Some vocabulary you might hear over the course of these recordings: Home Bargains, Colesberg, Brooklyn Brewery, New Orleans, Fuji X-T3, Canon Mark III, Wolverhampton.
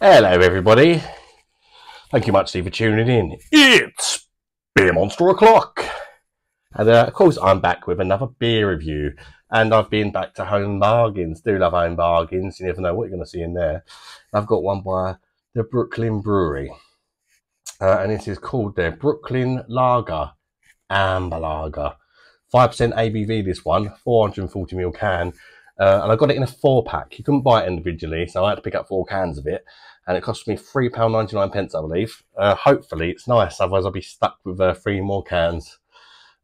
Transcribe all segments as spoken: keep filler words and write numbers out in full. Hello everybody, thank you much for tuning in. It's Beer Monster O'Clock, and uh, of course I'm back with another beer review, and I've been back to Home Bargains. Do love Home Bargains, you never know what you're going to see in there. I've got one by the Brooklyn Brewery, uh, and this is called their Brooklyn Lager, Amber Lager, five percent A B V this one, four hundred forty milliliter can. Uh, and I got it in a four pack. You couldn't buy it individually, so I had to pick up four cans of it, and it cost me three pounds ninety-nine, I believe. Uh, hopefully it's nice, otherwise I'll be stuck with uh, three more cans.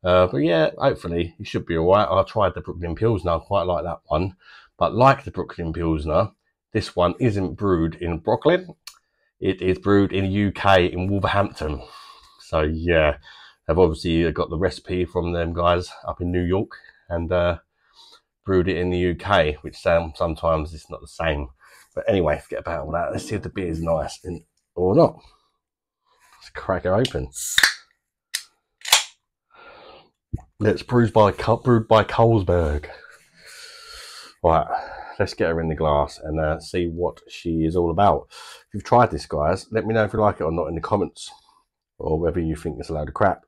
Uh, but yeah, hopefully it should be all right. I tried the Brooklyn Pilsner, I quite like that one. But like the Brooklyn Pilsner, this one isn't brewed in Brooklyn. It is brewed in the U K, in Wolverhampton. So yeah, I've obviously got the recipe from them guys up in New York, and uh, brewed it in the U K, which sometimes it's not the same. But anyway, forget about all that. Let's see if the beer is nice and, or not. Let's crack it open. It's brewed by, brewed by Colesberg. Right, let's get her in the glass and uh, see what she is all about. If you've tried this, guys, let me know if you like it or not in the comments, or whether you think it's a load of crap.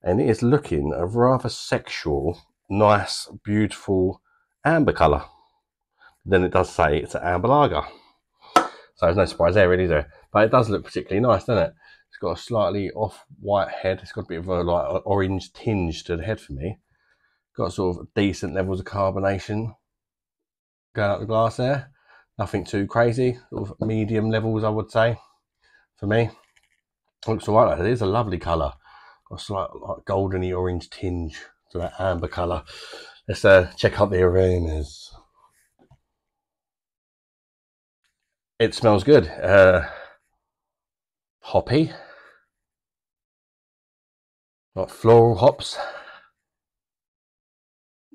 And it is looking a rather sexual, nice, beautiful amber colour. Then it does say it's an amber lager, so there's no surprise there really, is there? But it does look particularly nice, doesn't it? It's got a slightly off white head. It's got a bit of a like orange tinge to the head for me. Got sort of decent levels of carbonation going up the glass there. Nothing too crazy, sort of medium levels I would say for me. Looks all right. It is a lovely colour. Got a slight like goldeny orange tinge to that amber colour. Let's uh, check out the aromas. It smells good. Uh, hoppy, like floral hops,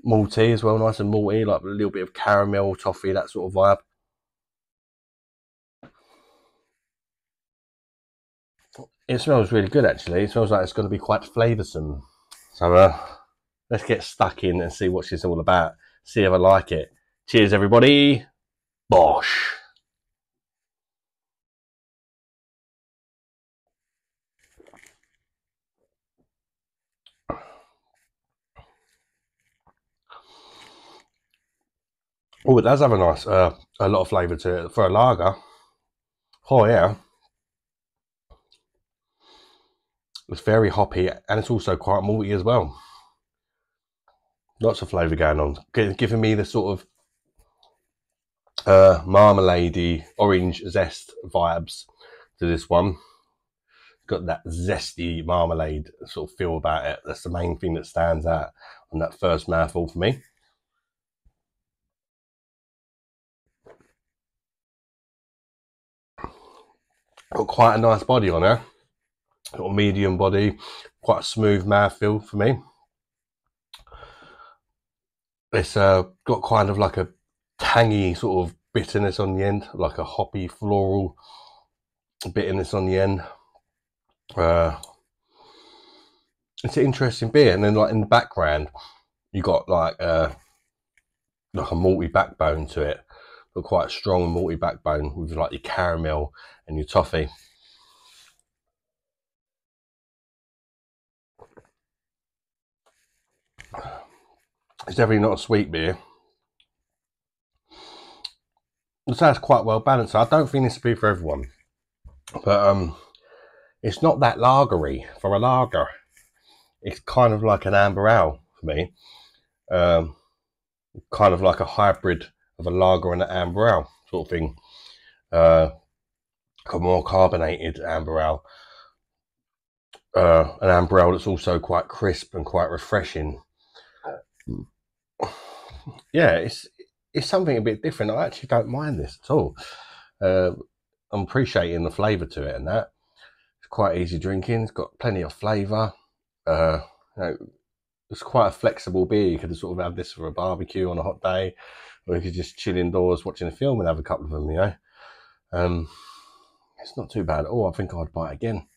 malty as well, nice and malty, like a little bit of caramel, toffee, that sort of vibe. It smells really good actually. It smells like it's going to be quite flavoursome. So uh, let's get stuck in and see what she's all about. See if I like it. Cheers, everybody. Bosh. Oh, it does have a nice, uh, a lot of flavour to it for a lager. Oh yeah. It's very hoppy, and it's also quite malty as well. Lots of flavour going on. G giving me the sort of uh, marmalade-y, orange zest vibes to this one. Got that zesty marmalade sort of feel about it. That's the main thing that stands out on that first mouthful for me. Got quite a nice body on her. Got a medium body, quite a smooth mouthfeel for me. It's uh, got kind of like a tangy sort of bitterness on the end, like a hoppy floral bitterness on the end. Uh, it's an interesting beer, and then like in the background, you got like uh, like a malty backbone to it, but quite a strong malty backbone with like your caramel and your toffee. It's definitely not a sweet beer. It sounds quite well balanced. I don't think this would be for everyone, but um, it's not that lagery for a lager. It's kind of like an amber ale for me, um, kind of like a hybrid of a lager and an amber ale sort of thing. Uh, a more carbonated amber ale, uh, an amber ale that's also quite crisp and quite refreshing. Yeah, it's it's something a bit different. I actually don't mind this at all. Uh, I'm appreciating the flavour to it and that. It's quite easy drinking. It's got plenty of flavour. Uh, you know, it's quite a flexible beer. You could sort of have this for a barbecue on a hot day, or you could just chill indoors watching a film and have a couple of them. You know, um, it's not too bad at all. I think I'd buy it again.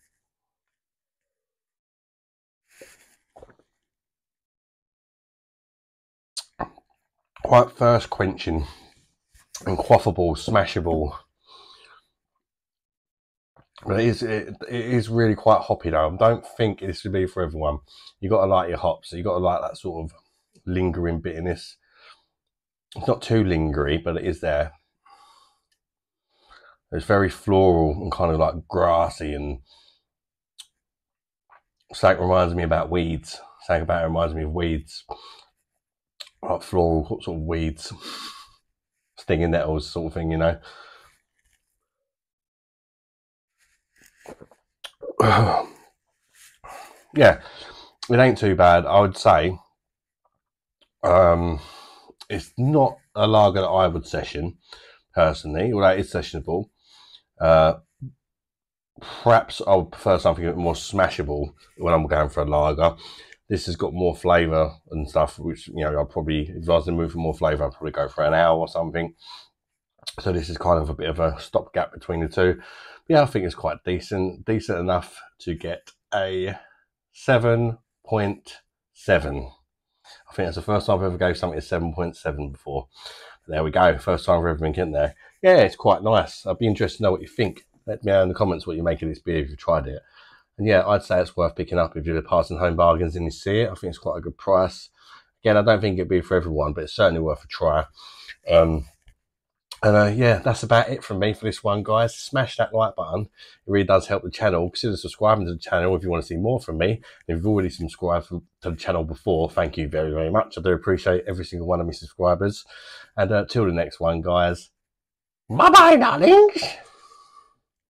Quite thirst quenching and quaffable, smashable. But it is, it, it is really quite hoppy though. I don't think this would be for everyone. You've got to like your hops. You've got to like that sort of lingering bitterness. It's not too lingery, but it is there. It's very floral and kind of like grassy, and something reminds me about weeds. Something about it reminds me of weeds. Like floral, sort of weeds. Stinging nettles sort of thing, you know. Yeah, it ain't too bad, I would say. Um, it's not a lager that I would session, personally, although it's sessionable. Uh, perhaps I would prefer something a bit more smashable when I'm going for a lager. This has got more flavour and stuff, which, you know, I'll probably, if I was in the mood for more flavour, I'd probably go for an hour or something. So this is kind of a bit of a stopgap between the two. But yeah, I think it's quite decent, decent enough to get a seven point seven. I think that's the first time I've ever gave something a seven point seven before. There we go, first time I've ever been getting there. Yeah, it's quite nice. I'd be interested to know what you think. Let me know in the comments what you make of this beer if you've tried it. And yeah, I'd say it's worth picking up if you're passing Home Bargains and you see it. I think it's quite a good price. Again, I don't think it'd be for everyone, but it's certainly worth a try. Um, and uh, yeah, that's about it from me for this one, guys. Smash that like button. It really does help the channel. Consider subscribing to the channel if you want to see more from me. And if you've already subscribed to the channel before, thank you very, very much. I do appreciate every single one of my subscribers. And uh, till the next one, guys. Bye-bye, darlings.